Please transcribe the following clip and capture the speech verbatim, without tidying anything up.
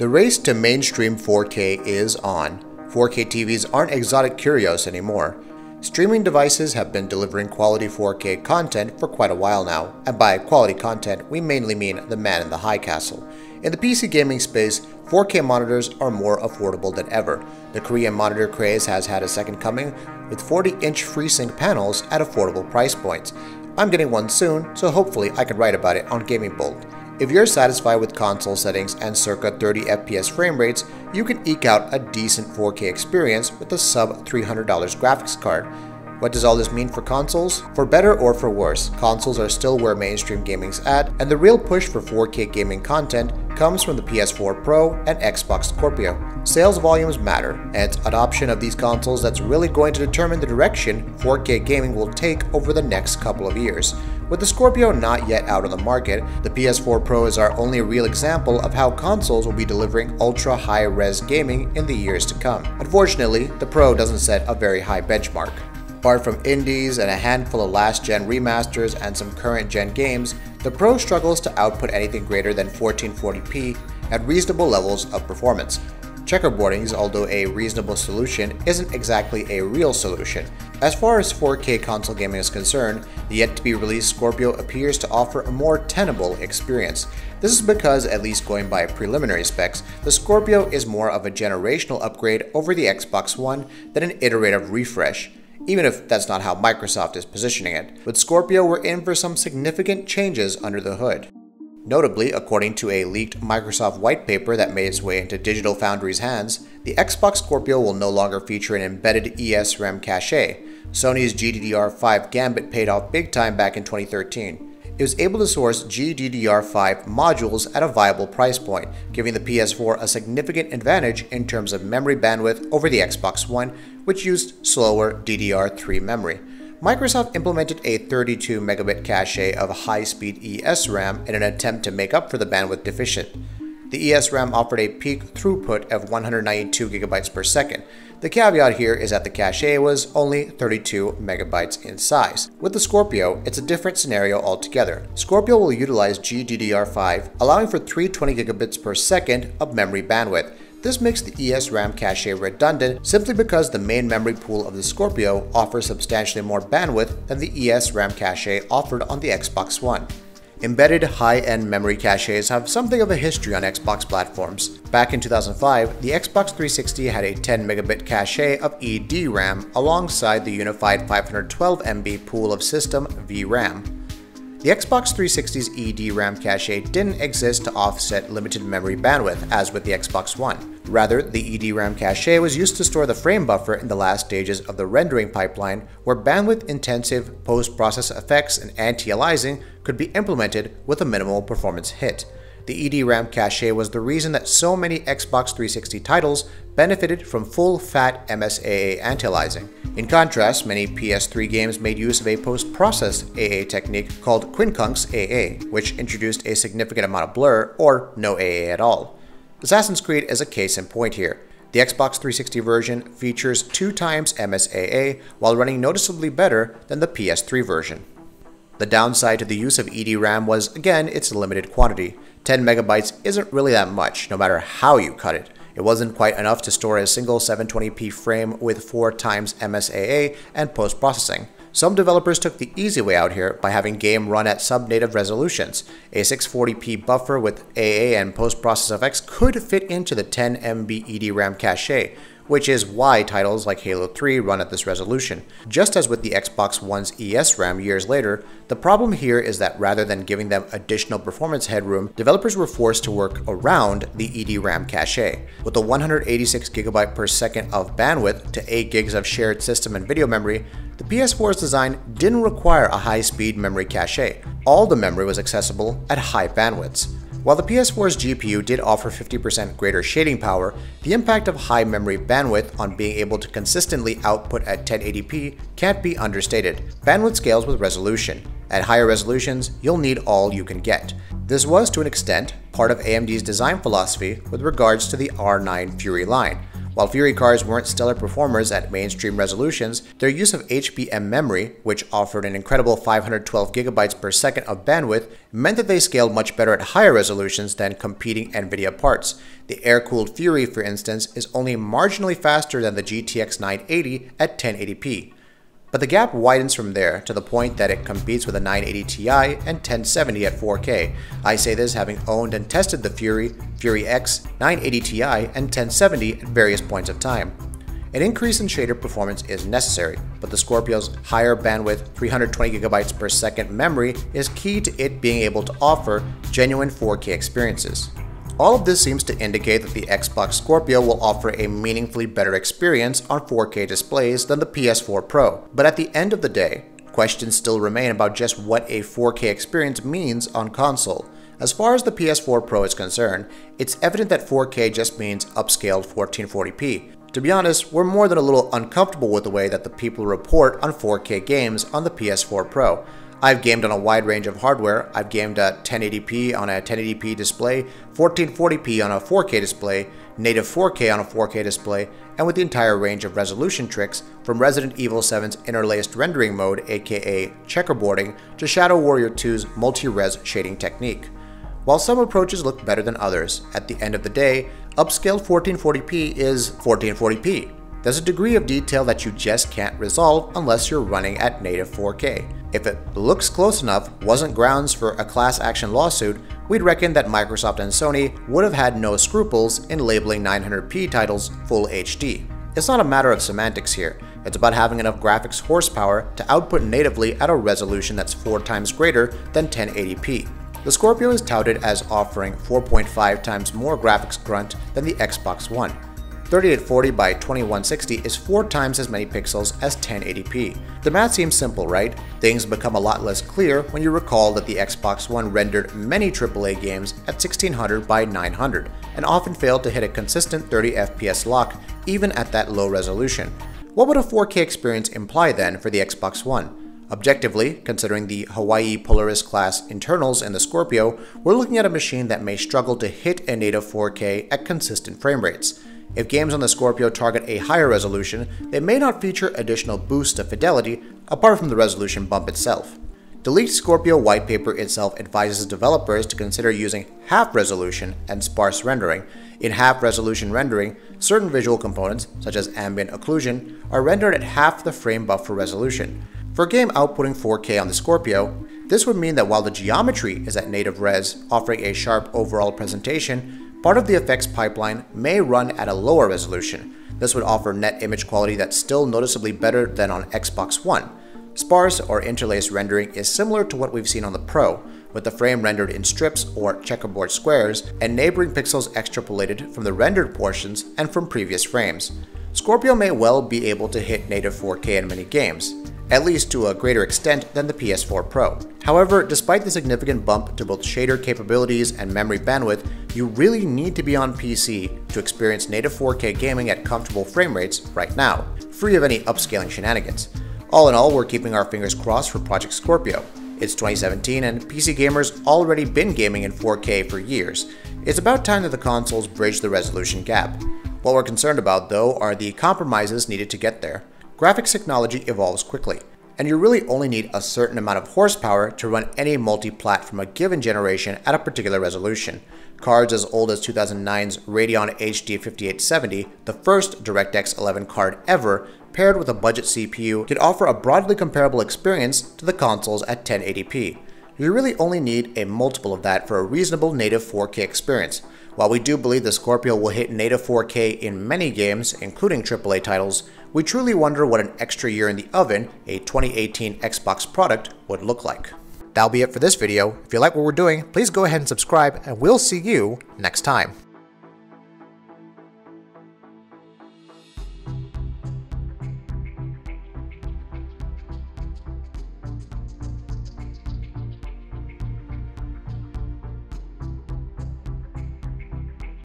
The race to mainstream four K is on. four K T Vs aren't exotic curios anymore. Streaming devices have been delivering quality four K content for quite a while now, and by quality content we mainly mean The Man in the High Castle. In the P C gaming space, four K monitors are more affordable than ever. The Korean monitor craze has had a second coming, with forty inch FreeSync panels at affordable price points. I'm getting one soon, so hopefully I can write about it on Gaming Bolt. If you're satisfied with console settings and circa thirty F P S frame rates, you can eke out a decent four K experience with a sub three hundred dollar graphics card. What does all this mean for consoles? For better or for worse, consoles are still where mainstream gaming's at, and the real push for four K gaming content comes from the P S four Pro and Xbox Scorpio. Sales volumes matter, and it's adoption of these consoles that's really going to determine the direction four K gaming will take over the next couple of years. With the Scorpio not yet out on the market, the P S four Pro is our only real example of how consoles will be delivering ultra high-res gaming in the years to come. Unfortunately, the Pro doesn't set a very high benchmark. Apart from indies and a handful of last-gen remasters and some current-gen games, the Pro struggles to output anything greater than fourteen forty p at reasonable levels of performance. Checkerboardings, although a reasonable solution, isn't exactly a real solution. As far as four K console gaming is concerned, the yet-to-be-released Scorpio appears to offer a more tenable experience. This is because, at least going by preliminary specs, the Scorpio is more of a generational upgrade over the Xbox One than an iterative refresh. Even if that's not how Microsoft is positioning it. With Scorpio, we're in for some significant changes under the hood. Notably, according to a leaked Microsoft white paper that made its way into Digital Foundry's hands, the Xbox Scorpio will no longer feature an embedded E S RAM cache. Sony's G D D R five gambit paid off big time back in twenty thirteen. It was able to source G D D R five modules at a viable price point, giving the P S four a significant advantage in terms of memory bandwidth over the Xbox One, which used slower D D R three memory. Microsoft implemented a thirty-two megabit cache of high-speed E S RAM in an attempt to make up for the bandwidth deficit. The E S RAM offered a peak throughput of one hundred ninety-two gigabytes per second. The caveat here is that the cache was only thirty-two megabytes in size. With the Scorpio, it's a different scenario altogether. Scorpio will utilize G D D R five, allowing for three hundred twenty gigabits per second of memory bandwidth. This makes the E S RAM cache redundant simply because the main memory pool of the Scorpio offers substantially more bandwidth than the E S RAM cache offered on the Xbox One. Embedded high-end memory caches have something of a history on Xbox platforms. Back in two thousand five, the Xbox three sixty had a ten megabit cache of E D RAM alongside the unified five hundred twelve megabyte pool of system V RAM. The Xbox three sixty's E D RAM cache didn't exist to offset limited memory bandwidth, as with the Xbox One. Rather, the E D RAM cache was used to store the frame buffer in the last stages of the rendering pipeline, where bandwidth-intensive post-process effects and anti-aliasing could be implemented with a minimal performance hit. The E D RAM cache was the reason that so many Xbox three sixty titles benefited from full-fat M S A A anti-aliasing. In contrast, many P S three games made use of a post-process A A technique called Quincunx A A, which introduced a significant amount of blur or no A A at all. Assassin's Creed is a case in point here. The Xbox three sixty version features two times M S A A while running noticeably better than the P S three version. The downside to the use of E D RAM was, again, its limited quantity. ten megabytes isn't really that much, no matter how you cut it. It wasn't quite enough to store a single seven twenty p frame with four times M S A A and post-processing. Some developers took the easy way out here by having game run at sub-native resolutions. A six forty p buffer with A A and post-process effects could fit into the ten megabyte E D RAM cache, which is why titles like Halo three run at this resolution. Just as with the Xbox One's E S RAM years later, the problem here is that rather than giving them additional performance headroom, developers were forced to work around the E D RAM cache. With the one hundred eighty-six gigabytes per second of bandwidth to eight gigs of shared system and video memory, the P S four's design didn't require a high-speed memory cache. All the memory was accessible at high bandwidths. While the P S four's G P U did offer fifty percent greater shading power, the impact of high memory bandwidth on being able to consistently output at ten eighty p can't be understated. Bandwidth scales with resolution. At higher resolutions, you'll need all you can get. This was, to an extent, part of A M D's design philosophy with regards to the R nine Fury line. While Fury cards weren't stellar performers at mainstream resolutions, their use of H B M memory, which offered an incredible five hundred twelve gigabytes per second of bandwidth, meant that they scaled much better at higher resolutions than competing Nvidia parts. The air-cooled Fury, for instance, is only marginally faster than the G T X nine eighty at ten eighty p. But the gap widens from there to the point that it competes with a nine eighty Ti and ten seventy at four K. I say this having owned and tested the Fury, Fury X, nine eighty Ti, and ten seventy at various points of time. An increase in shader performance is necessary, but the Scorpio's higher bandwidth three hundred twenty gigabytes per second memory is key to it being able to offer genuine four K experiences. All of this seems to indicate that the Xbox Scorpio will offer a meaningfully better experience on four K displays than the P S four Pro. But at the end of the day, questions still remain about just what a four K experience means on console. As far as the P S four Pro is concerned, it's evident that four K just means upscaled fourteen forty p. To be honest, we're more than a little uncomfortable with the way that the people report on four K games on the P S four Pro. I've gamed on a wide range of hardware. I've gamed at ten eighty p on a ten eighty p display, fourteen forty p on a four K display, native four K on a four K display, and with the entire range of resolution tricks, from Resident Evil seven's interlaced rendering mode, aka checkerboarding, to Shadow Warrior two's multi-res shading technique. While some approaches look better than others, at the end of the day, upscaled fourteen forty p is fourteen forty p. There's a degree of detail that you just can't resolve unless you're running at native four K. If it looks close enough wasn't grounds for a class action lawsuit, we'd reckon that Microsoft and Sony would have had no scruples in labeling nine hundred p titles full H D. It's not a matter of semantics here. It's about having enough graphics horsepower to output natively at a resolution that's four times greater than ten eighty p. The Scorpio is touted as offering four point five times more graphics grunt than the Xbox One. thirty-eight forty by twenty-one sixty is four times as many pixels as ten eighty p. The math seems simple, right? Things become a lot less clear when you recall that the Xbox One rendered many triple A games at sixteen hundred by nine hundred, and often failed to hit a consistent thirty F P S lock even at that low resolution. What would a four K experience imply then for the Xbox One? Objectively, considering the Hawaii Polaris class internals in the Scorpio, we're looking at a machine that may struggle to hit a native four K at consistent frame rates. If games on the Scorpio target a higher resolution, they may not feature additional boost of fidelity apart from the resolution bump itself. The leaked Scorpio white paper itself advises developers to consider using half resolution and sparse rendering. In half resolution rendering, certain visual components, such as ambient occlusion, are rendered at half the frame buffer resolution. For a game outputting four K on the Scorpio, this would mean that while the geometry is at native res, offering a sharp overall presentation, part of the effects pipeline may run at a lower resolution. This would offer net image quality that's still noticeably better than on Xbox One. Sparse or interlaced rendering is similar to what we've seen on the Pro, with the frame rendered in strips or checkerboard squares and neighboring pixels extrapolated from the rendered portions and from previous frames. Scorpio may well be able to hit native four K in many games, at least to a greater extent than the P S four Pro. However, despite the significant bump to both shader capabilities and memory bandwidth, you really need to be on P C to experience native four K gaming at comfortable frame rates right now, free of any upscaling shenanigans. All in all, we're keeping our fingers crossed for Project Scorpio. It's twenty seventeen and P C gamers already been gaming in four K for years. It's about time that the consoles bridge the resolution gap. What we're concerned about, though, are the compromises needed to get there. Graphics technology evolves quickly, and you really only need a certain amount of horsepower to run any multi-plat from a given generation at a particular resolution. Cards as old as two thousand nine's Radeon H D fifty-eight seventy, the first DirectX eleven card ever, paired with a budget C P U, could offer a broadly comparable experience to the consoles at ten eighty p. You really only need a multiple of that for a reasonable native four K experience. While we do believe the Scorpio will hit native four K in many games, including triple A titles, we truly wonder what an extra year in the oven, a twenty eighteen Xbox product, would look like. That'll be it for this video. If you like what we're doing, please go ahead and subscribe, and we'll see you next time.